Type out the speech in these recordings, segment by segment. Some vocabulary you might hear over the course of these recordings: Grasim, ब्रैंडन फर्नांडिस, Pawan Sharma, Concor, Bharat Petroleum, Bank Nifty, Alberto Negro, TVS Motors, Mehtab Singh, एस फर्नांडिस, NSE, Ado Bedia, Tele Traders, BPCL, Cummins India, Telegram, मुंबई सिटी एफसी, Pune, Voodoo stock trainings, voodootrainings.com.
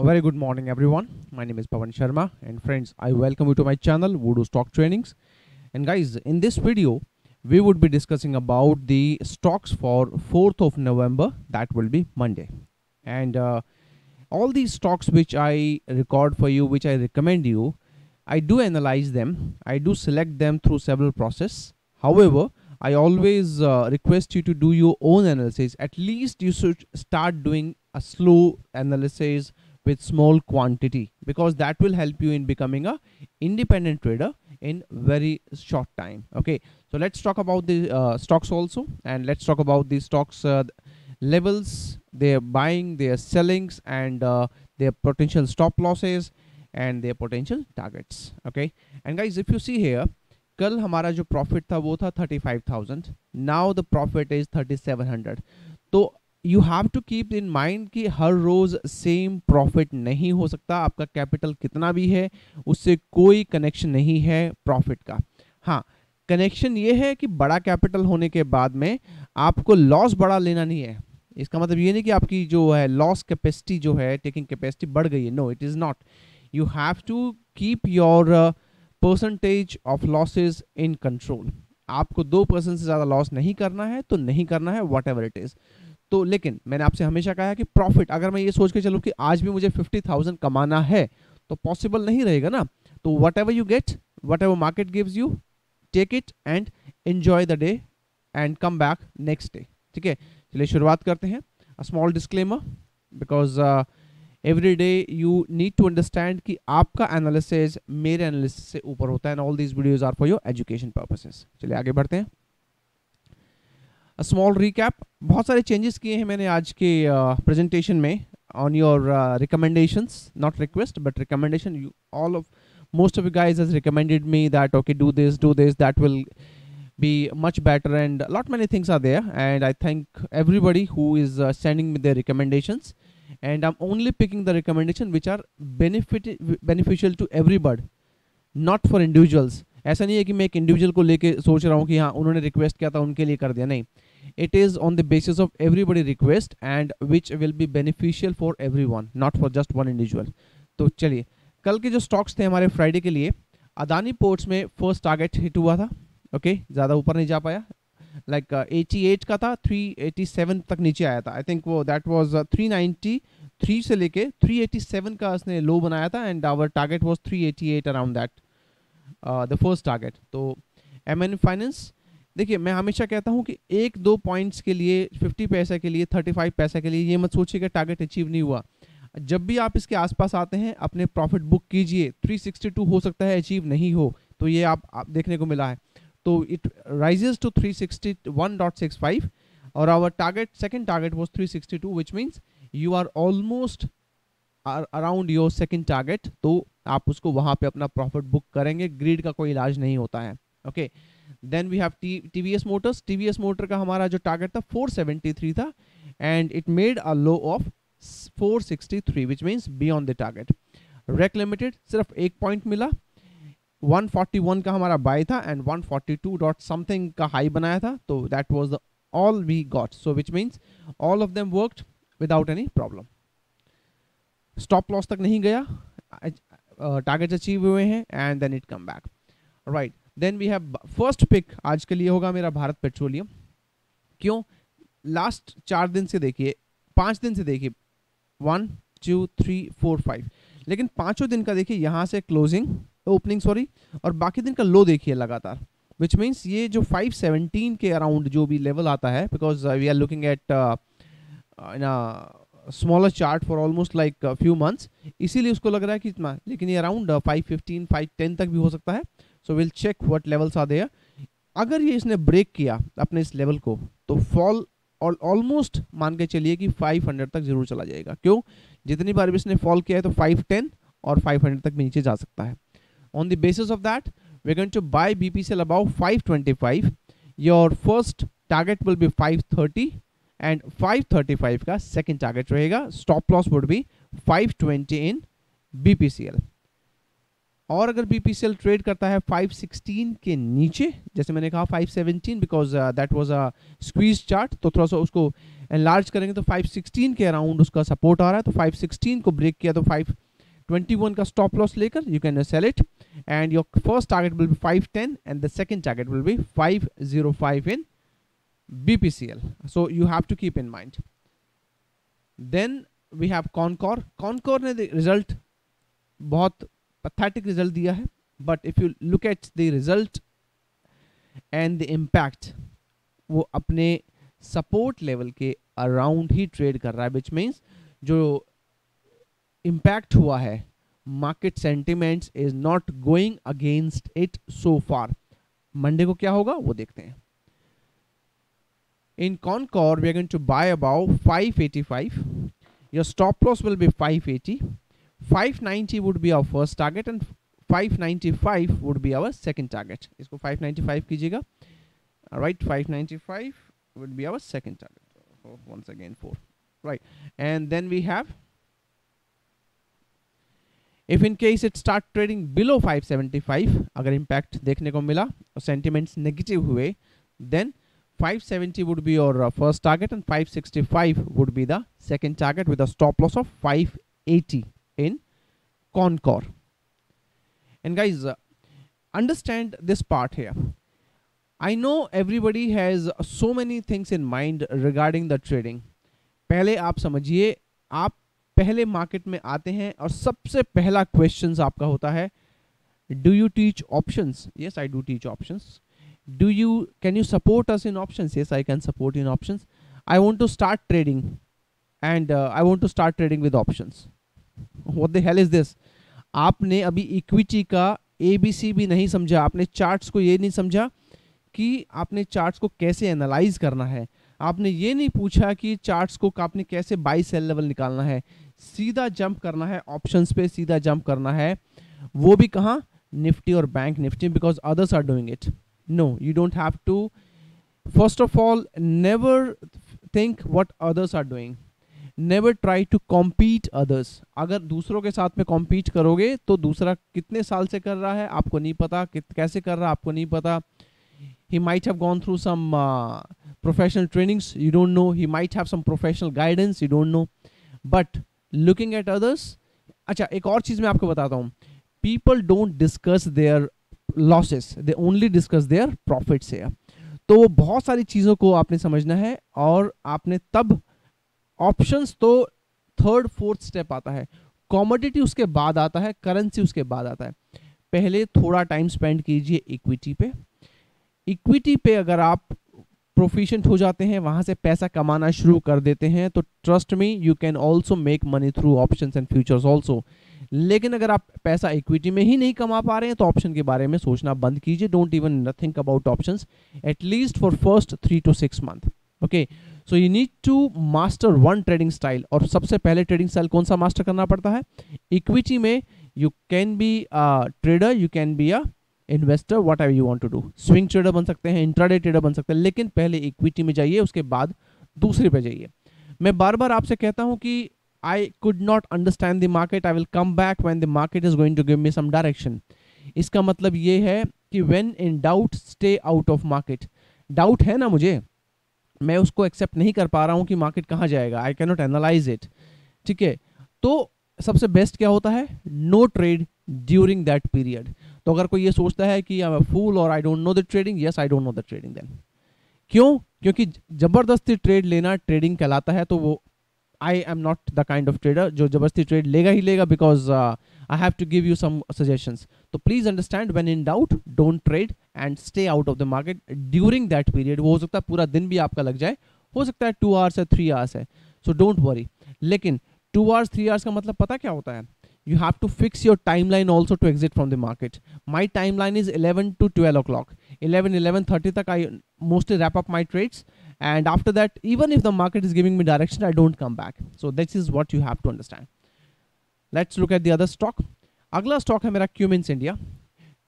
A very good morning everyone, my name is Pawan Sharma and friends, I welcome you to my channel Voodoo Stock Trainings. And guys, in this video we would be discussing about the stocks for 4th of November, that will be Monday. And all these stocks which I record for you, which I recommend you, I do analyze them, I do select them through several process. However, I always request you to do your own analysis. At least you should start doing a slow analysis with small quantity, because that will help you in becoming a independent trader in very short time. Okay, so let's talk about the stocks also, and let's talk about the stocks levels, their buying, their sellings, and their potential stop losses and their potential targets. Okay, and guys, if you see here, कल हमारा जो profit था वो था 35,000, now the profit is 3700. तो you have to keep in mind कि हर रोज same profit नहीं हो सकता. आपका कैपिटल कितना भी है उससे कोई कनेक्शन नहीं है प्रॉफिट का. हाँ, कनेक्शन ये है कि बड़ा कैपिटल होने के बाद में आपको लॉस बड़ा लेना नहीं है. इसका मतलब ये नहीं कि आपकी जो है लॉस कैपेसिटी जो है, टेकिंग कैपेसिटी बढ़ गई है. No, it is not. You have to keep your percentage of losses in control. आपको 2% से ज़्यादा लॉस नहीं करना है तो नहीं करना है, वॉट एवर इट इज़. तो लेकिन मैंने आपसे हमेशा कहा है कि प्रॉफिट, अगर मैं ये सोच के चलूँ कि आज भी मुझे 50,000 कमाना है तो पॉसिबल नहीं रहेगा ना. तो whatever you get, whatever market gives you, take it and enjoy the day and come back next day. ठीक है, चलिए शुरुआत करते हैं. A small disclaimer, because every day you need to understand कि आपका एनालिसिस मेरे analysis से ऊपर होता है, and all these videos are for your education purposes. चलिए आगे बढ़ते हैं. अ स्मॉल रिकैप, बहुत सारे चेंजेस किए हैं मैंने आज के प्रेजेंटेशन में on your recommendations, not request but recommendation. You all of most of you guys has recommended me that okay do this that will be much better, and a lot many things are there, and I thank everybody who is sending me their recommendations, and I'm only picking the recommendation which are beneficial to everybody, not for individuals. ऐसा नहीं है कि मैं एक individual को लेके सोच रहा हूँ कि हाँ उन्होंने request किया था उनके लिए कर दिया. नहीं, it is on the basis of everybody request and which will be beneficial for everyone, not for just one individual. तो चलिए, कल के जो stocks थे हमारे Friday के लिए, अदानी पोर्ट्स में first target hit हुआ था. ओके, ज़्यादा ऊपर नहीं जा पाया. लाइक 88 का था, 387 तक नीचे आया था. आई थिंक वो दैट वाज 393 से लेके 387 का उसने लो बनाया था, and our target was 388 around that the first target. तो एमएन फाइनेंस, देखिए मैं हमेशा कहता हूँ कि 1-2 पॉइंट्स के लिए, 50 पैसे के लिए, 35 पैसे के लिए ये मत सोचिए कि टारगेट अचीव नहीं हुआ. जब भी आप इसके आसपास आते हैं अपने प्रॉफिट बुक कीजिए. 362 हो सकता है अचीव नहीं हो, तो ये आप देखने को मिला है. तो इट राइजेस टू 361.65 और our target, second target was 362, which means you are almost around your second target. तो आप उसको वहां पे अपना प्रॉफिट बुक करेंगे, ग्रीड का कोई इलाज नहीं होता है. Okay, then we have TVS motors. TVS motor का हमारा जो टारगेट था 473 था, and it made a low of 463, which means beyond the target. REC limited, सिर्फ 1 पॉइंट मिला. 141 का हमारा बाय था एंड 142.something का हाई बनाया था. तो that was the all we got, so which means all of them worked without any problem. Stop loss तक नहीं गया, टारगेट्स अचीव हुए हैं, and then it come back. Right, then we have first pick आज के लिए होगा मेरा भारत पेट्रोलियम. क्यों? लास्ट 4 दिन से देखिए, 5 दिन से देखिए, 1 2 3 4 5, लेकिन 5ों दिन का देखिए यहाँ से क्लोजिंग ओपनिंग सॉरी, और बाकी दिन का लो देखिए लगातार, विच मीन्स ये जो 517 के अराउंड जो भी लेवल आता है, because we are looking at in a smaller chart for almost like few months, इसीलिए उसको लग रहा है कि इतना, लेकिन ये अराउंड 515 510 तक भी हो सकता है. So will check what levels are there. अगर ये इसने ब्रेक किया अपने इस लेवल को तो फॉल और ऑलमोस्ट मान के चलिए कि 500 तक जरूर चला जाएगा. क्यों? जितनी बार भी इसने फॉल किया है तो 510 और 500 तक भी नीचे जा सकता है. On the basis of that, we're going to buy BPCL above 525. Your first target will be 530, and 535 का second target रहेगा. Stop loss would be 520 in BPCL. और अगर बीपीसीएल ट्रेड करता है 516 के नीचे, जैसे मैंने कहा 517 because that was a squeeze chart, तो थोड़ा सा उसको एनलार्ज करेंगे तो 516 के अराउंड उसका सपोर्ट आ रहा है, तो 516 को ब्रेक किया तो 521 का स्टॉप लॉस लेकर you can sell it and your first target will be 510 and the second target will be 505 in BPCL. So you have to keep in mind. Then we have Concor. Concor ने result बहुत pathetic result दिया है, but if you look at the result and the impact, वो अपने support level के around ही trade कर रहा है, which means जो impact हुआ है market sentiments is not going against it so far. Monday को क्या होगा वो देखते हैं. In Concor, we are going to buy above 585. Your stop loss will be 580. 590 would be our first target and 595 would be our second target. इसको 595 कीजिएगा. All right, 595 would be our second target. Once again, 4. Right, and then we have. If in case it start trading below 575, अगर impact देखने को मिला और sentiments negative हुए, then 570 would be your first target and 565 would be the second target with a stop loss of 580 in Concor. And guys, understand this part here. I know everybody has so many things in mind regarding the trading. पहले आप समझिए, आप पहले market में आते हैं और सबसे पहला questions आपका होता है, do you teach options? Yes, I do teach options. Do you can you support us in options? Yes, I can support in options. I want to start trading and I want to start trading with options. What the hell is this? आपने अभी equity का ABC भी नहीं समझा, आपने charts को ये नहीं समझा कि आपने चार्ट्स को कैसे एनालाइज करना है, आपने ये नहीं पूछा कि चार्ट्स को आपने कैसे बाई सेल लेवल निकालना है, सीधा जंप करना है ऑप्शंस पे, सीधा जंप करना है, वो भी कहाँ, निफ्टी और bank Nifty, because others are doing it. No, you don't have to. First of all, never think what others are doing. Never try to compete others. अगर दूसरों के साथ में compete करोगे तो दूसरा कितने साल से कर रहा है आपको नहीं पता, कैसे कर रहा है आपको नहीं पता. He might have gone through some professional trainings, you don't know. He might have some professional guidance, you don't know. But looking at others, अच्छा एक और चीज़ मैं आपको बताता हूँ. People don't discuss their losses, they only discuss their profits है. तो वो बहुत सारी चीज़ों को आपने समझना है और आपने तब ऑप्शंस तो थर्ड फोर्थ स्टेप आता है, कॉमोडिटी उसके बाद आता है, करेंसी उसके बाद आता है. पहले थोड़ा टाइम स्पेंड कीजिए इक्विटी पे. इक्विटी पे अगर आप प्रोफिशिएंट हो जाते हैं, वहाँ से पैसा कमाना शुरू कर देते हैं, तो trust me you can also make money through options and futures also. लेकिन अगर आप पैसा इक्विटी में ही नहीं कमा पा रहे हैं तो ऑप्शन के बारे में सोचना बंद कीजिए. Don't even think about options at least for first 3 to 6 month. Okay, so you need to master one trading style. और सबसे पहले ट्रेडिंग स्टाइल कौन सा मास्टर करना पड़ता है? इक्विटी में you can be a trader, you can be a investor, whatever you want to do. Swing trader बन सकते हैं, इंट्राडे ट्रेडर बन सकते हैं, लेकिन पहले इक्विटी में जाइए, उसके बाद दूसरे पे जाइए. मैं बार बार आपसे कहता हूँ कि I could not understand the market. I will come back when the market is going to give me some direction. इसका मतलब ये है कि when in doubt, stay out of market. Doubt है ना मुझे, मैं उसको accept नहीं कर पा रहा हूँ कि market कहाँ जाएगा. I cannot analyze it. ठीक है, तो सबसे best क्या होता है? No trade during that period. तो अगर कोई ये सोचता है कि I'm a fool or I don't know the trading, yes, I don't know the trading then. क्यों? क्योंकि जबरदस्ती trade लेना trading कहलाता है, तो वो I am not the kind of trader जो जबरदस्ती ट्रेड लेगा ही लेगा, because I have to give you some suggestions. तो please understand, when in doubt, don't trade and stay out of the market during that period. वो हो सकता है पूरा दिन भी आपका लग जाए, हो सकता है 2 hours है, 3 hours है, so don't worry. लेकिन 2 hours 3 hours का मतलब पता क्या होता है? You have to fix your timeline also to exit from the market. My timeline is 11 to 12 o'clock. 11:30 तक I mostly wrap up my trades. And after that, even if the market is giving me direction, I don't come back. So this is what you have to understand. Let's look at the other stock. अगला stock है मेरा Cummins India.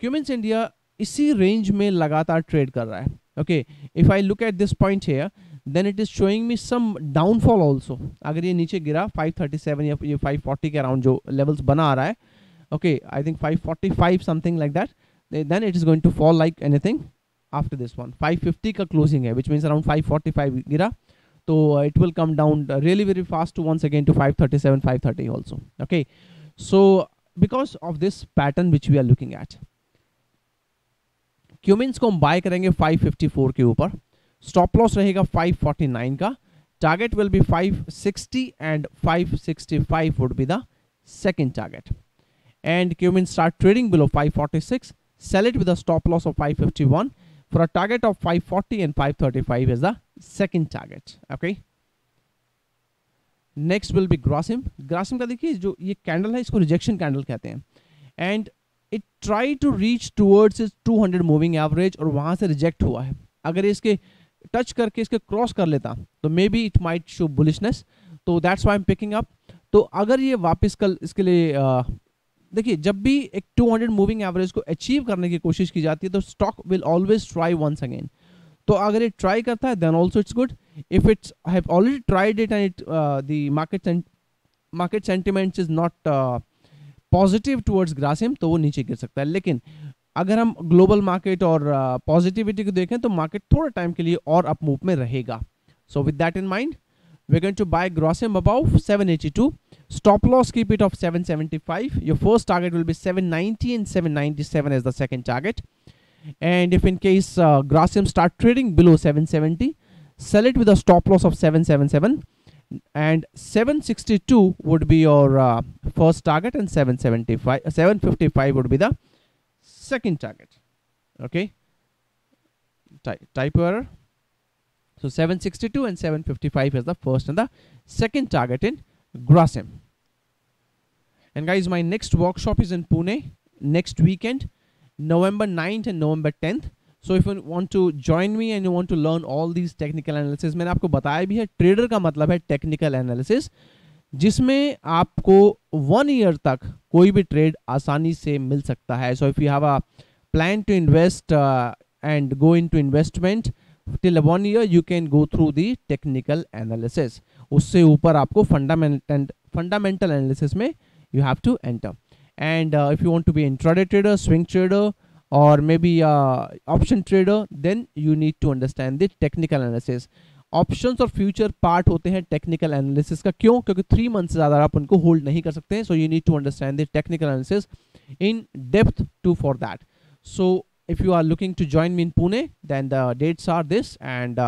Cummins India इसी range में लगातार trade कर रहा है. Okay, if I look at this point here, then it is showing me some downfall also. अगर ये नीचे गिरा 537 या 540 के around जो levels बना आ रहा है, okay, I think 545 something like that, then it is going to fall like anything after this one. 550 का closing है, which means around 545 गिरा, तो it will come down really very fast to once again to 537, 530 also. Okay, so because of this pattern which we are looking at, Cummins को हम buy करेंगे 554 के ऊपर, stop loss रहेगा 549 का, target will be 560 and 565 would be the second target. And Cummins start trading below 546, sell it with a stop loss of 551 for a target of 540 and 535 as the second target. Okay. Next will be Grasim. Grasim का देखिए जो ये candle है इसको rejection candle कहते हैं. And it tried to reach towards its 200 moving average और वहाँ से reject हुआ है. अगर इसके टच करके इसके क्रॉस कर लेता तो maybe it might show bullishness, तो that's why I am picking up. तो अगर ये वापस कल इसके लिए देखिए जब भी एक 200 मूविंग एवरेज को अचीव करने की कोशिश की जाती है तो stock will always try once again. तो अगर ये ट्राई करता है then also it's good. If it's have already tried it and it the market sentiment is not positive towards Grasim तो वो नीचे गिर सकता है. लेकिन अगर हम ग्लोबल मार्केट और पॉजिटिविटी को देखें तो मार्केट थोड़ा टाइम के लिए और अप मूव में रहेगा. So with that in mind we are going to buy Grasim about 782, stop loss keep it off 775, your first target will be 790 and 797 as the second target. And if in case Grasim start trading below 770, sell it with a stop loss of 777 and 762 would be your first target and 755 would be the second target. Okay, type error. So 762 and 755 is the first and the second target in Grasim. And guys, my next workshop is in Pune next weekend, November 9th and November 10th. So if you want to join me and you want to learn all these technical analysis, मैंने आपको बताया भी है trader का मतलब है technical analysis, जिसमें आपको 1 ईयर तक कोई भी ट्रेड आसानी से मिल सकता है. So if you have a plan to invest and go into investment till 1 year you can go through the technical analysis. उससे ऊपर आपको फंडामेंटल एनालिसिस में you have to enter. And if you want to be intraday trader, swing trader or maybe option trader, then you need to understand the technical analysis. Options और future part होते हैं technical analysis का. क्यों? क्योंकि 3 months से ज़्यादा आप उनको hold नहीं कर सकते हैं. So you need to understand the technical analysis in depth too for that. So if you are looking to join me in Pune, then the dates are this and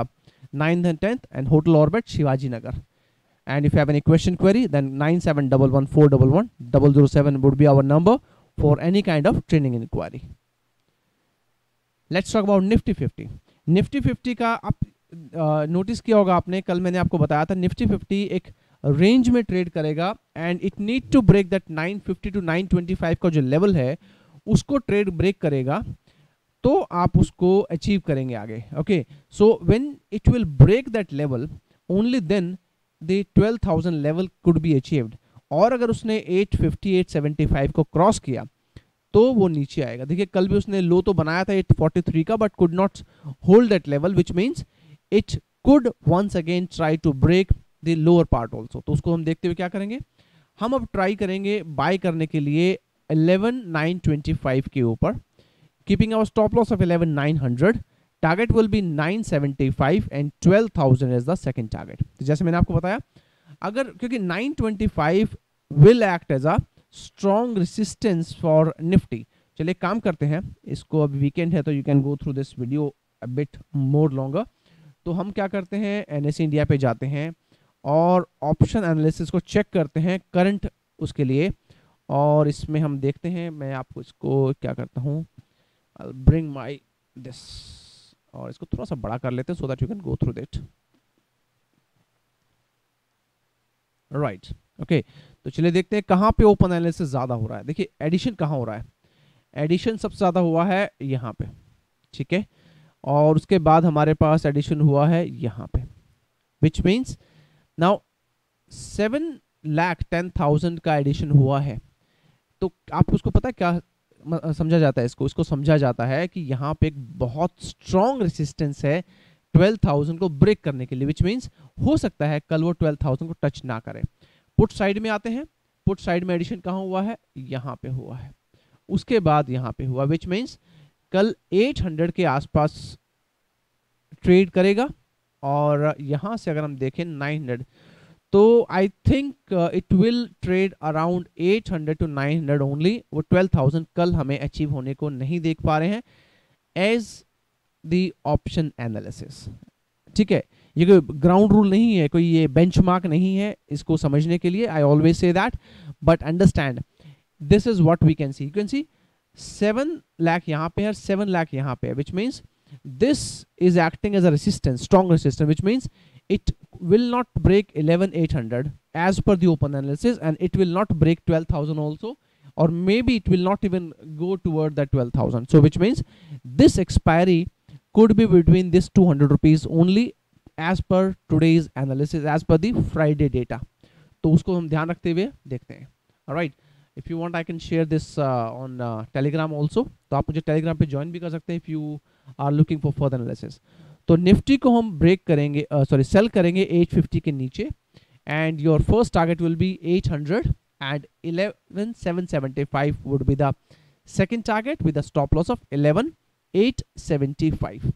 9th and 10th and Hotel Orbit, Shivaji Nagar. And if you have any question query, then 97114111 007 would be our number for any kind of training inquiry. Let's talk about Nifty 50. Nifty 50 का आप notice किया होगा आपने, कल मैंने आपको बताया था निफ्टी 50 एक रेंज में ट्रेड करेगा and it need to break that 950 to 925 का जो लेवल है उसको ट्रेड ब्रेक करेगा तो आप उसको अचीव करेंगे आगे. Okay, so when it will break that level only then the 12,000 level could be achieved. और अगर उसने 850 875 को क्रॉस किया तो वो नीचे आएगा. देखिए कल भी उसने लो तो बनाया था 843 का but could not hold that level, which means it could once again try to break the lower part also. तो उसको हम देखते हुए क्या करेंगे, हम अब ट्राई करेंगे बाय करने के लिए 11,925 के ऊपर, keeping our stop loss of 11,900, target will be 975 and 12,000 is the second target. जैसे मैंने आपको बताया, अगर क्योंकि 925 will act as a strong resistance for Nifty. चलिए काम करते हैं इसको, अब वीकेंड है तो you can go through this video a bit more longer. तो हम क्या करते हैं, एनएस इंडिया पे जाते हैं और ऑप्शन एनालिसिस को चेक करते हैं करंट उसके लिए, और इसमें हम देखते हैं, मैं आपको इसको क्या करता हूँ, आई ब्रिंग माई दिस और इसको थोड़ा सा बड़ा कर लेते हैं so that you can go through that. Right, okay, तो चलिए देखते हैं कहाँ पे ओपन एनालिसिस ज़्यादा हो रहा है. देखिए एडिशन कहाँ हो रहा है, एडिशन सबसे ज़्यादा हुआ है यहाँ पे, ठीक है, और उसके बाद हमारे पास एडिशन हुआ है यहाँ पे, विच मीन्स नाउ 7,10,000 का एडिशन हुआ है. तो आपको उसको पता है क्या समझा जाता है, इसको समझा जाता है कि यहाँ पे एक बहुत स्ट्रॉन्ग रेसिस्टेंस है 12,000 को ब्रेक करने के लिए, विच मीन्स हो सकता है कल वो 12,000 को टच ना करें. पुट साइड में आते हैं पुट साइड में एडिशन कहाँ हुआ है, यहाँ पे हुआ है, उसके बाद यहाँ पे हुआ, विच मीन्स कल 800 के आसपास ट्रेड करेगा और यहाँ से अगर हम देखें 900, तो I think it will trade around 800 to 900 only. वो 12,000 कल हमें अचीव होने को नहीं देख पा रहे हैं एज दी ऑप्शन एनालिसिस। ठीक है, ये कोई ग्राउंड रूल नहीं है, कोई ये बेंचमार्क नहीं है इसको समझने के लिए। I always say that, but understand this is what we can see. You can see 7 lakh यहाँ पे है, 7 लाख यहाँ पे है, which means this is acting as a resistance, strong resistance, which means it will not break 11,800 as per the open analysis, and it will not break 12,000 also, or maybe it will not even go toward that 12,000. So which means this expiry could be between this 200 rupees only as per today's analysis, as per the Friday data. तो उसको हम ध्यान रखते हुए देखते हैं। All right, if you want I can share this on Telegram also. तो आप मुझे Telegram पे join भी कर सकते हैं if you are looking for further analysis. तो निफ्टी को हम ब्रेक करेंगे, सॉरी सेल करेंगे 850 के नीचे, and your first target will be 800 and 11,775 would be the second target with a stop loss of 11,875,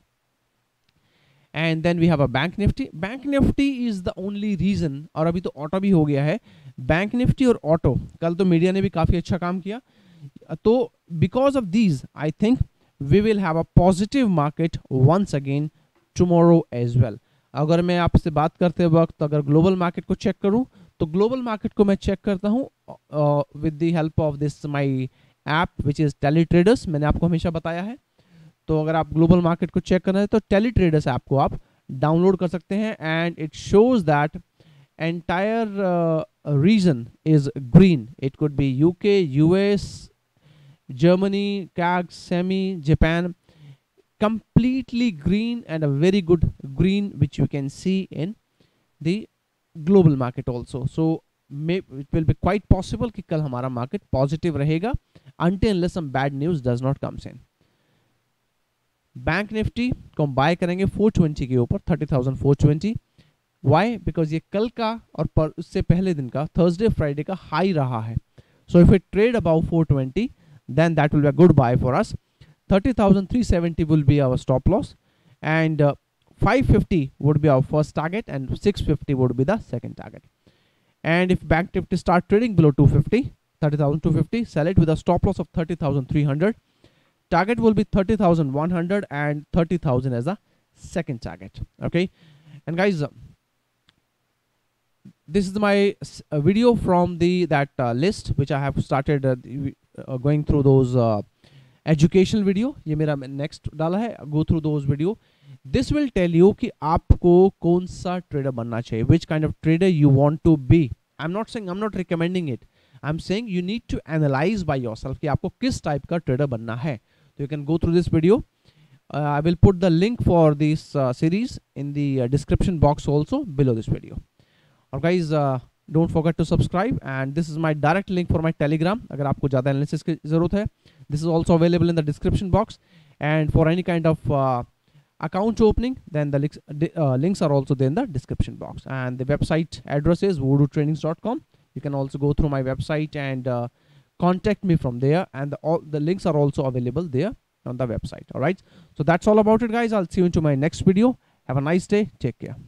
and then we have a bank Nifty. Bank Nifty is the only reason, और अभी तो auto भी हो गया है। Bank Nifty और auto, कल तो मीडिया ने भी काफी अच्छा काम किया, तो because of these I think we will have a positive market once again tomorrow as well. अगर मैं आपसे बात करते वक्त अगर ग्लोबल मार्केट को चेक करूं, तो ग्लोबल मार्केट को मैं चेक करता हूं with the help of this my app which is tele traders. मैंने आपको हमेशा बताया है, तो अगर आप ग्लोबल मार्केट को चेक करना है तो टेली ट्रेडर्स ऐप को आप डाउनलोड कर सकते हैं, and it shows that entire region is green. It could be UK, US, Germany, CAG, semi, Japan, completely green, and a very good green which you can see in the global market also. So it will be quite possible कि कल हमारा market positive रहेगा until unless some bad news does not comes in. Bank Nifty को हम buy करेंगे 420 के ऊपर, 30,420. Why? Because ये कल का और उससे पहले दिन का Thursday Friday का high रहा है. So if it trade above 420, then that will be a good buy for us. 30,370 will be our stop loss, and 550 would be our first target, and 650 would be the second target. And if Bank Nifty start trading below 250, 30,250, sell it with a stop loss of 30,300. Target will be 30,100 and 30,000 as a second target. Okay, and guys, this is my video from the list which I have started going through those. Educational video ये मेरा next डाला है, go through those video. This will tell you कि आपको कौन सा trader बनना चाहिए, which kind of trader you want to be. I am not saying, I am not recommending it, I am saying you need to analyse by yourself कि आपको किस type का ट्रेडर बनना है। तो you can go through this video, I will put the link for this series in the description box also below this video. और guys don't forget to subscribe, and this is my direct link for my Telegram. अगर आपको ज़्यादा analysis की जरूरत है, this is also available in the description box, and for any kind of account opening then the links, links are also there in the description box, and the website address is voodootrainings.com. you can also go through my website and contact me from there, and all the links are also available there on the website. All right, so that's all about it guys. I'll see you into my next video. Have a nice day, take care.